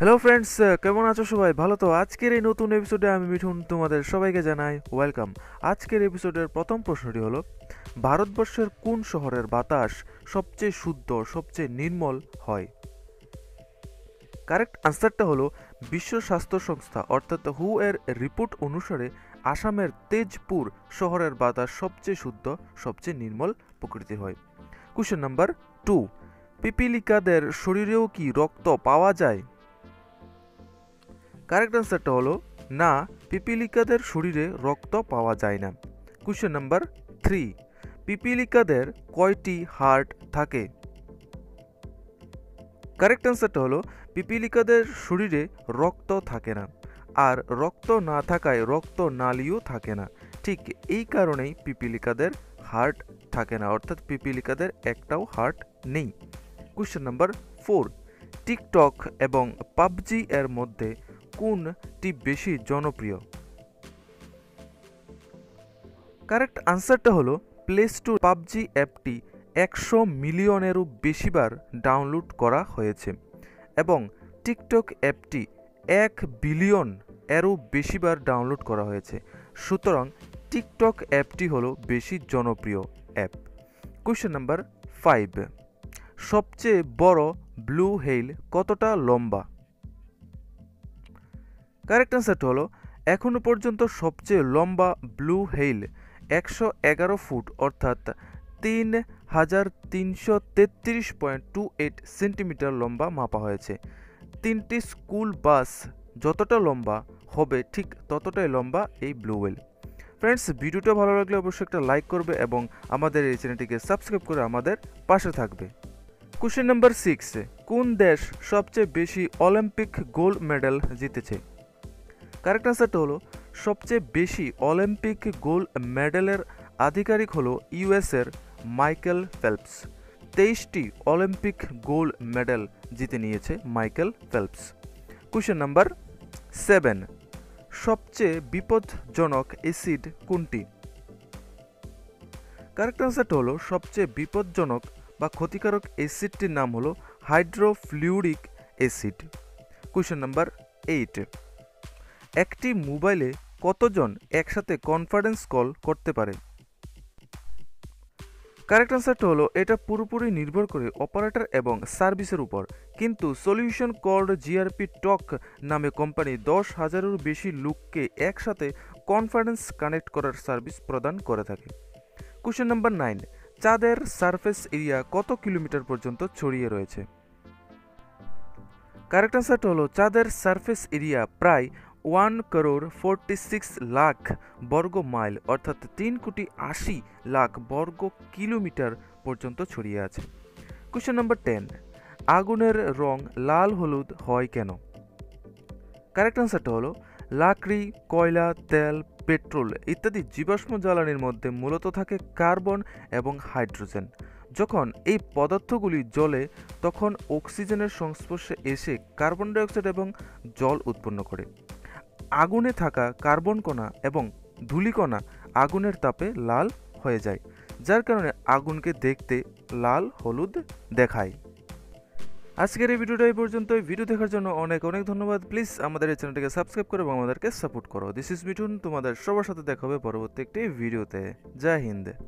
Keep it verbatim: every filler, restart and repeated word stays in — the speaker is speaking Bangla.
হ্যালো ফ্রেন্ডস, কেমন আছো সবাই? ভালো তো? আজকের এই নতুন এপিসোডে আমি মিঠুন তোমাদের সবাইকে জানাই ওয়েলকাম। আজকের এপিসোডের প্রথম প্রশ্নটি হলো, ভারতবর্ষের কোন শহরের বাতাস সবচেয়ে শুদ্ধ, সবচেয়ে নির্মল হয়? কারেক্ট আনসারটা হলো বিশ্ব স্বাস্থ্য সংস্থা অর্থাৎ হু এর রিপোর্ট অনুসারে আসামের তেজপুর শহরের বাতাস সবচেয়ে শুদ্ধ, সবচেয়ে নির্মল প্রকৃতির হয়। কোশ্চেন নাম্বার টু, পিপিলিকাদের শরীরেও কি রক্ত পাওয়া যায়? কারেক্ট আনসারটা হলো না, পিপিলিকাদের শরীরে রক্ত পাওয়া যায় না। কোশ্চেন নাম্বার থ্রি, পিপিলিকাদের কয়টি হার্ট থাকে? কারেক্ট আনসারটা হলো পিপিলিকাদের শরীরে রক্ত থাকে না, আর রক্ত না থাকায় রক্ত নালীও থাকে না। ঠিক এই কারণেই পিপিলিকাদের হার্ট থাকে না, অর্থাৎ পিপিলিকাদের একটাও হার্ট নেই। কোশ্চেন নাম্বার ফোর, টিকটক এবং পাবজি এর মধ্যে কোনটি বেশি জনপ্রিয়? কারেক্ট আনসারটা হলো প্লে স্টোর পাবজি অ্যাপটি একশো মিলিয়নেরও বেশিবার ডাউনলোড করা হয়েছে এবং টিকটক অ্যাপটি এক বিলিয়ন এরও বেশিবার ডাউনলোড করা হয়েছে। সুতরাং টিকটক অ্যাপটি হলো বেশি জনপ্রিয় অ্যাপ। কোয়েশ্চেন নাম্বার ফাইভ, সবচেয়ে বড় ব্লু হেইল কতটা লম্বা? কারেক্ট আনসারটা হলো এখনো পর্যন্ত সবচেয়ে লম্বা ব্লু হেইল একশো এগারো ফুট অর্থাৎ তিন হাজার তিনশো তেত্রিশ পয়েন্ট টু এইট সেন্টিমিটার লম্বা মাপা হয়েছে। তিনটি স্কুল বাস যতটা লম্বা হবে ঠিক ততটাই লম্বা এই ব্লু হেইল। ফ্রেন্ডস, ভিডিওটা ভালো লাগলে অবশ্যই একটা লাইক করবে এবং আমাদের এই চ্যানেলটিকে সাবস্ক্রাইব করে আমাদের পাশে থাকবে। কোশ্চেন নাম্বার সিক্স, কোন দেশ সবচেয়ে বেশি অলিম্পিক গোল্ড মেডেল জিতেছে? কারেক্ট আনসারটা হলো সবচেয়ে বেশি অলিম্পিক গোল্ড মেডেলের আধিকারিক হলো ইউএসের মাইকেল ফেলপস। তেইশটি অলিম্পিক গোল্ড মেডেল জিতে নিয়েছে Michael Phelps. Question number seven, সবচেয়ে বিপদজনক অ্যাসিড কোনটি? কারেক্ট আনসারটা হলো সবচেয়ে বিপদজনক বা ক্ষতিকারক অ্যাসিডটির নাম হলো hydrofluoric acid. Question number eight, একটি মোবাইলে কতজন একসাথে কনফারেন্স কল করতে পারে? কারেক্ট আনসারটা হলো এটা পুরোপুরি নির্ভর করে অপারেটর এবং সার্ভিসের উপর, কিন্তু সলিউশন কল্ড জিআরপি টক নামে কোম্পানি দশ হাজারের বেশি লোককে একসাথে কনফারেন্স কানেক্ট করার সার্ভিস প্রদান করে থাকে। কোশ্চেন নাম্বার নাইন, চাঁদের সারফেস এরিয়া কত কিলোমিটার পর্যন্ত ছড়িয়ে রয়েছে? কারেক্ট আনসারটা হলো চাঁদের সারফেস এরিয়া প্রায় one crore forty six lakh বর্গ মাইল অর্থাৎ তিন কোটি আশি লাখ বর্গ কিলোমিটার পর্যন্ত ছড়িয়ে আছে। কোশ্চেন নাম্বার টেন, আগুনের রং লাল হলুদ হয় কেন? কারেক্ট আনসারটা হলো লাকড়ি, কয়লা, তেল, পেট্রোল ইত্যাদি জীবাশ্ম জ্বালানির মধ্যে মূলত থাকে কার্বন এবং হাইড্রোজেন। যখন এই পদার্থগুলি জ্বলে তখন অক্সিজেনের সংস্পর্শে এসে কার্বন ডাইঅক্সাইড এবং জল উৎপন্ন করে। আগুনে থাকা কার্বন কণা এবং ধূলিকণা আগুনের তাপে লাল হয়ে যায়, যার কারণে আগুনকে দেখতে লাল হলুদ দেখায়। আজকের এই ভিডিওটা এই পর্যন্ত। ভিডিও দেখার জন্য অনেক অনেক ধন্যবাদ। প্লিজ আমাদের এই চ্যানেলটিকে সাবস্ক্রাইব করো এবং আমাদেরকে সাপোর্ট করো। দিস ইজ মিঠুন, তোমাদের সবার সাথে দেখা হবে পরবর্তী একটি ভিডিওতে। জয় হিন্দ।